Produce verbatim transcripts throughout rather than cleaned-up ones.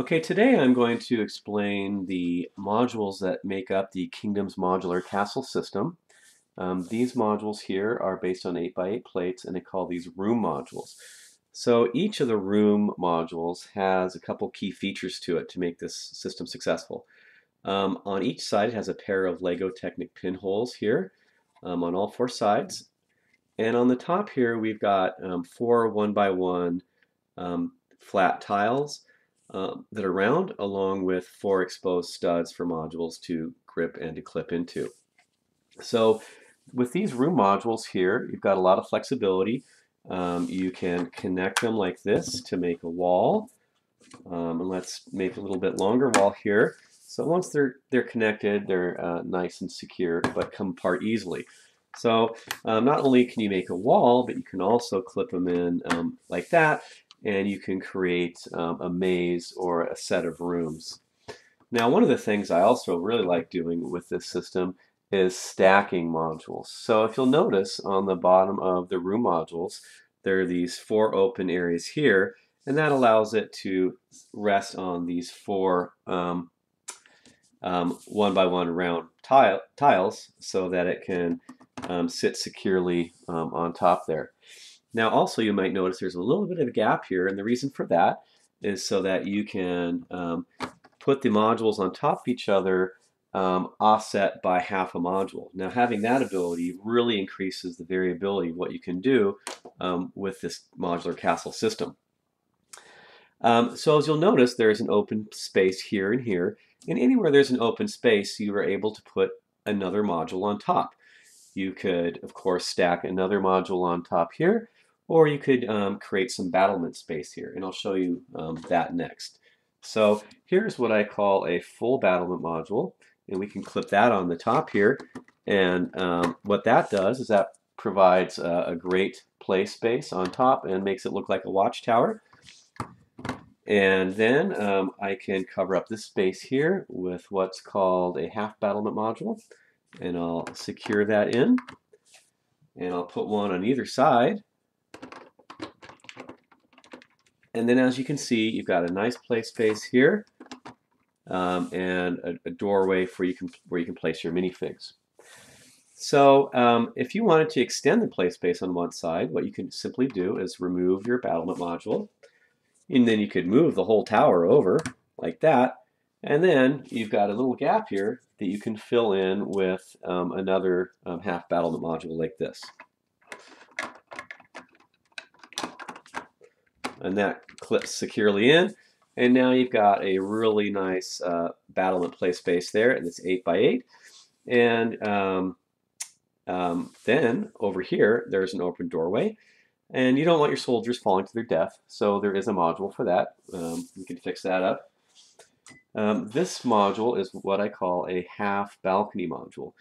Okay, today I'm going to explain the modules that make up the Kingdom's Modular Castle system. Um, these modules here are based on eight by eight plates, and they call these room modules. So each of the room modules has a couple key features to it to make this system successful. Um, on each side it has a pair of LEGO Technic pinholes here um, on all four sides. And on the top here we've got um, four one by one um, flat tiles Um, that are round, along with four exposed studs for modules to grip and to clip into. So with these room modules here, you've got a lot of flexibility. Um, you can connect them like this to make a wall. Um, and let's make a little bit longer wall here. So once they're, they're connected, they're uh, nice and secure, but come apart easily. So um, not only can you make a wall, but you can also clip them in um, like that, and you can create um, a maze or a set of rooms. Now, one of the things I also really like doing with this system is stacking modules. So if you'll notice on the bottom of the room modules, there are these four open areas here, and that allows it to rest on these four um, um, one by one round tile, tiles so that it can um, sit securely um, on top there. Now also you might notice there's a little bit of a gap here, and the reason for that is so that you can um, put the modules on top of each other um, offset by half a module. Now having that ability really increases the variability of what you can do um, with this modular castle system. Um, so as you'll notice, there's an open space here and here, and anywhere there's an open space you are able to put another module on top. You could of course stack another module on top here, or you could um, create some battlement space here, and I'll show you um, that next. So here's what I call a full battlement module, and we can clip that on the top here, and um, what that does is that provides a, a great play space on top and makes it look like a watchtower. And then um, I can cover up this space here with what's called a half battlement module, and I'll secure that in, and I'll put one on either side. And then as you can see, you've got a nice play space here, um, and a, a doorway for you can, where you can place your minifigs. So um, if you wanted to extend the play space on one side, what you can simply do is remove your battlement module, and then you could move the whole tower over like that, and then you've got a little gap here that you can fill in with um, another um, half battlement module like this. And that clips securely in, and now you've got a really nice uh, battlement play space there, and it's eight by eight. And um, um, then over here there's an open doorway, and you don't want your soldiers falling to their death, so there is a module for that. Um, you can fix that up. Um, this module is what I call a half balcony module.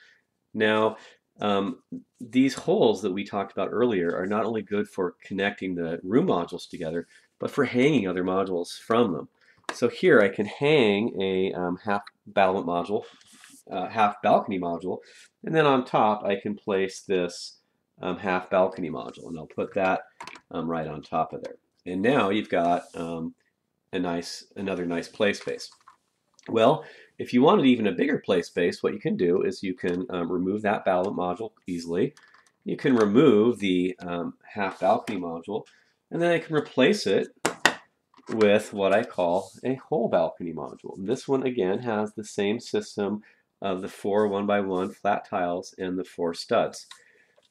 Now, um, these holes that we talked about earlier are not only good for connecting the room modules together, but for hanging other modules from them. So here I can hang a um, half battlement module, uh, half balcony module, and then on top I can place this um, half balcony module, and I'll put that um, right on top of there. And now you've got um, a nice, another nice play space. Well, if you wanted even a bigger play space, what you can do is you can um, remove that battlement module easily. You can remove the um, half balcony module, and then I can replace it with what I call a whole balcony module. And this one again has the same system of the four one by one flat tiles and the four studs.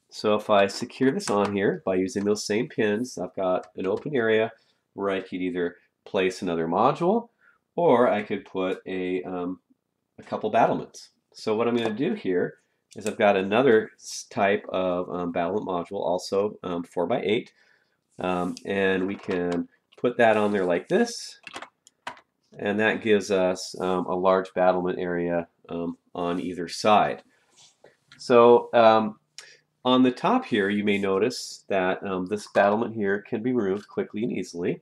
So if I secure this on here by using those same pins, I've got an open area where I could either place another module, or I could put a, um, a couple battlements. So what I'm going to do here is I've got another type of um, battlement module, also um, four by eight, um, and we can put that on there like this, and that gives us um, a large battlement area um, on either side. So um, on the top here you may notice that um, this battlement here can be removed quickly and easily.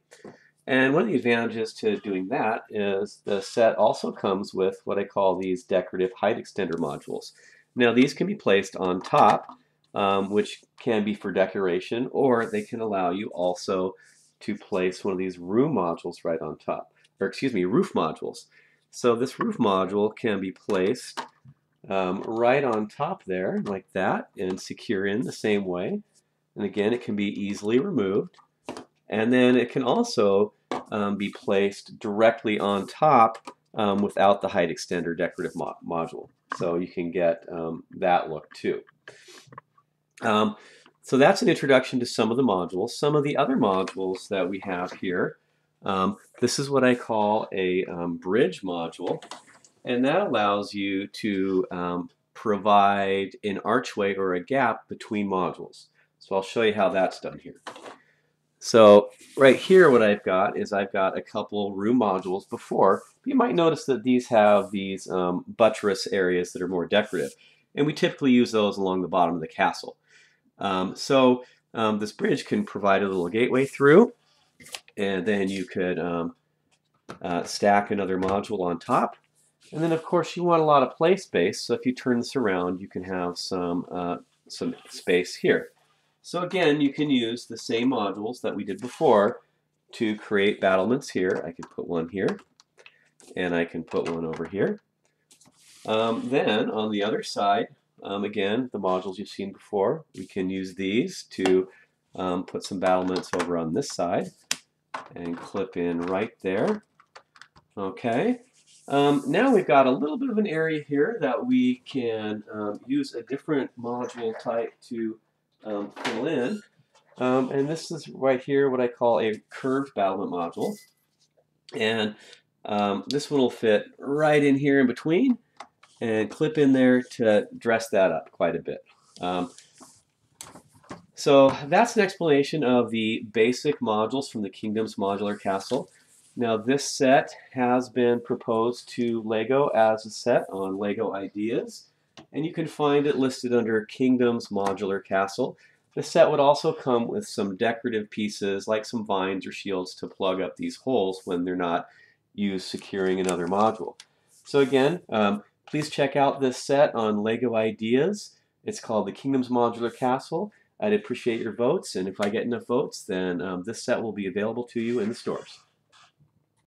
And one of the advantages to doing that is the set also comes with what I call these decorative height extender modules. Now these can be placed on top, um, which can be for decoration, or they can allow you also to place one of these room modules right on top, or excuse me, roof modules. So this roof module can be placed um, right on top there, like that, and secure in the same way. And again, it can be easily removed. And then it can also um, be placed directly on top um, without the height extender decorative mo module. So you can get um, that look too. Um, so that's an introduction to some of the modules. Some of the other modules that we have here, um, this is what I call a um, bridge module. And that allows you to um, provide an archway or a gap between modules. So I'll show you how that's done here. So right here what I've got is I've got a couple room modules before. You might notice that these have these um, buttress areas that are more decorative, and we typically use those along the bottom of the castle. Um, so um, this bridge can provide a little gateway through, and then you could um, uh, stack another module on top. And then of course you want a lot of play space, so if you turn this around you can have some, uh, some space here. So again, you can use the same modules that we did before to create battlements here. I can put one here, and I can put one over here. Um, then on the other side, um, again, the modules you've seen before, we can use these to um, put some battlements over on this side and clip in right there. Okay. Um, now we've got a little bit of an area here that we can um, use a different module type to Um, fill in, um, and this is right here what I call a curved battlement module, and um, this one will fit right in here in between and clip in there to dress that up quite a bit. Um, so that's an explanation of the basic modules from the Kingdom's Modular Castle. Now this set has been proposed to LEGO as a set on LEGO Ideas, and you can find it listed under Kingdom's Modular Castle. The set would also come with some decorative pieces like some vines or shields to plug up these holes when they're not used securing another module. So again, um, please check out this set on LEGO Ideas. It's called the Kingdom's Modular Castle. I'd appreciate your votes, and if I get enough votes, then um, this set will be available to you in the stores.